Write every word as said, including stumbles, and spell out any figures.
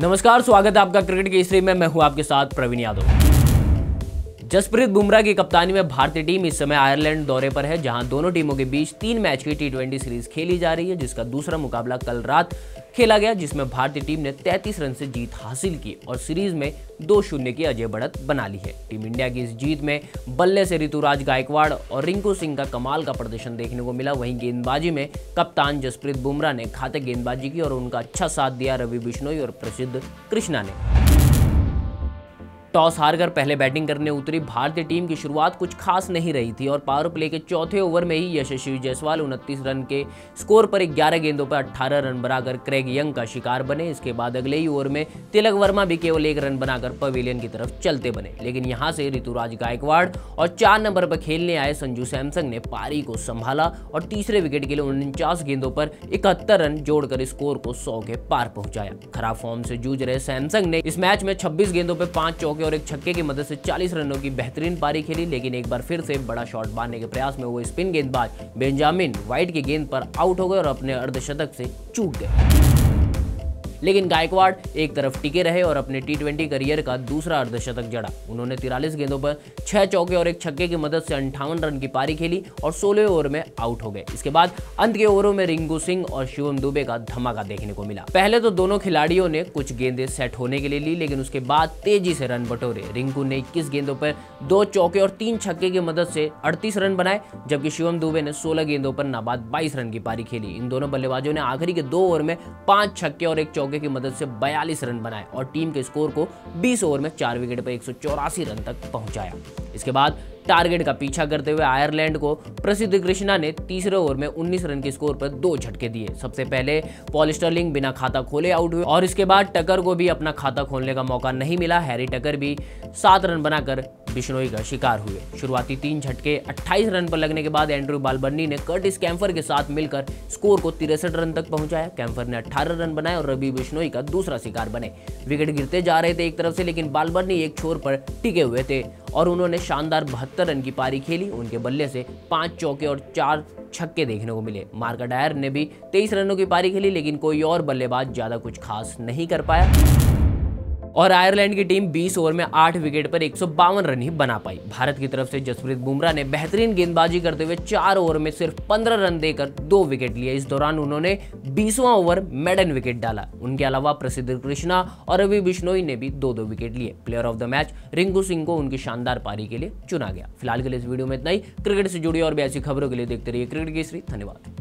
नमस्कार, स्वागत है आपका क्रिकेट केसरी में। मैं हूं आपके साथ प्रवीण यादव। जसप्रीत बुमराह की कप्तानी में भारतीय टीम इस समय आयरलैंड दौरे पर है, जहां दोनों टीमों के बीच तीन मैच की टी ट्वेंटी सीरीज खेली जा रही है, जिसका दूसरा मुकाबला कल रात खेला गया, जिसमें भारतीय टीम ने तैंतीस रन से जीत हासिल की और सीरीज में दो शून्य की अजय बढ़त बना ली है। टीम इंडिया की इस जीत में बल्ले से ऋतुराज गायकवाड़ और रिंकू सिंह का कमाल का प्रदर्शन देखने को मिला। वहीं गेंदबाजी में कप्तान जसप्रीत बुमराह ने घातक गेंदबाजी की और उनका अच्छा साथ दिया रवि बिश्नोई और प्रसिद्ध कृष्णा ने। टॉस हारकर पहले बैटिंग करने उतरी भारतीय टीम की शुरुआत कुछ खास नहीं रही थी और पावर प्ले के चौथे ओवर में ही यशस्वी जायसवाल उनतीस रन के स्कोर पर ग्यारह गेंदों पर अठारह रन बनाकर क्रेग यंग का शिकार बने। इसके बाद अगले ही ओवर में तिलक वर्मा भी केवल एक रन बनाकर पवेलियन की तरफ चलते बने, लेकिन यहां से ऋतुराज गायकवाड़ और चार नंबर पर खेलने आए संजू सैमसन ने पारी को संभाला और तीसरे विकेट के लिए उनचास गेंदों पर इकहत्तर रन जोड़कर स्कोर को सौ के पार पहुंचाया। खराब फॉर्म से जूझ रहे सैमसन ने इस मैच में छब्बीस गेंदों पर पांच चौके और एक छक्के की मदद से चालीस रनों की बेहतरीन पारी खेली, लेकिन एक बार फिर से बड़ा शॉट मारने के प्रयास में वो स्पिन गेंदबाज बेंजामिन वाइट की गेंद पर आउट हो गए और अपने अर्धशतक से चूक गए। लेकिन गायकवाड़ एक तरफ टिके रहे और अपने टी ट्वेंटी करियर का दूसरा अर्धशतक जड़ा। उन्होंने तिरालीस गेंदों पर छह चौके और एक छक्के की मदद से अंठावन रन की पारी खेली और सोलह ओवर में आउट हो गए। इसके बाद अंत के ओवरों में रिंकू सिंह और शिवम दुबे का धमाका देखने को मिला। पहले तो दोनों खिलाड़ियों ने कुछ गेंदें सेट होने के लिए ली, लेकिन उसके बाद तेजी से रन बटोरे। रिंकू ने इक्कीस गेंदों पर दो चौके और तीन छक्के की मदद से अड़तीस रन बनाए, जबकि शिवम दुबे ने सोलह गेंदों पर नाबाद बाईस रन की पारी खेली। इन दोनों बल्लेबाजों ने आखिरी के दो ओवर में पांच छक्के और एक की मदद से बयालीस रन बनाए और टीम के स्कोर को बीस ओवर में चार विकेट पर एक सौ चौरासी रन तक पहुंचाया। इसके बाद टारगेट का पीछा करते हुए आयरलैंड को प्रसिद्ध कृष्णा ने तीसरे ओवर में उन्नीस रन के स्कोर पर दो झटके दिए। सबसे पहले पॉल स्टर्लिंग बिना खाता खोले आउट हुए और इसके बाद टकर को भी अपना खाता खोलने का मौका नहीं मिला। हैरी टकर भी सात रन बनाकर बिश्नोई का शिकार हुए। शुरुआती तीन झटके अट्ठाईस रन पर लगने के बाद एंड्रू बालबर्नी ने कर्टिस कैम्फर के साथ मिलकर स्कोर को तिरसठ रन तक पहुंचाया। कैम्फर ने अठारह रन बनाए और रवि बिश्नोई का दूसरा शिकार बने। विकेट गिरते जा रहे थे एक तरफ से, लेकिन बालबर्नी एक छोर पर टिके हुए थे और उन्होंने शानदार बहत्तर रन की पारी खेली। उनके बल्ले से पांच चौके और चार छक्के देखने को मिले। मार्क अडायर ने भी तेईस रनों की पारी खेली, लेकिन कोई और बल्लेबाज ज्यादा कुछ खास नहीं कर पाया और आयरलैंड की टीम बीस ओवर में आठ विकेट पर एक सौ बावन रन ही बना पाई। भारत की तरफ से जसप्रीत बुमराह ने बेहतरीन गेंदबाजी करते हुए चार ओवर में सिर्फ पंद्रह रन देकर दो विकेट लिए। इस दौरान उन्होंने बीसवां ओवर मेडन विकेट डाला। उनके अलावा प्रसिद्ध कृष्णा और रवि बिश्नोई ने भी दो दो विकेट लिए। Player of the match Rinku Singh को उनकी शानदार पारी के लिए चुना गया। फिलहाल के लिए इस वीडियो में इतना ही। क्रिकेट से जुड़ी और भी ऐसी खबरों के लिए देखते रहिए क्रिकेट केसरी। धन्यवाद।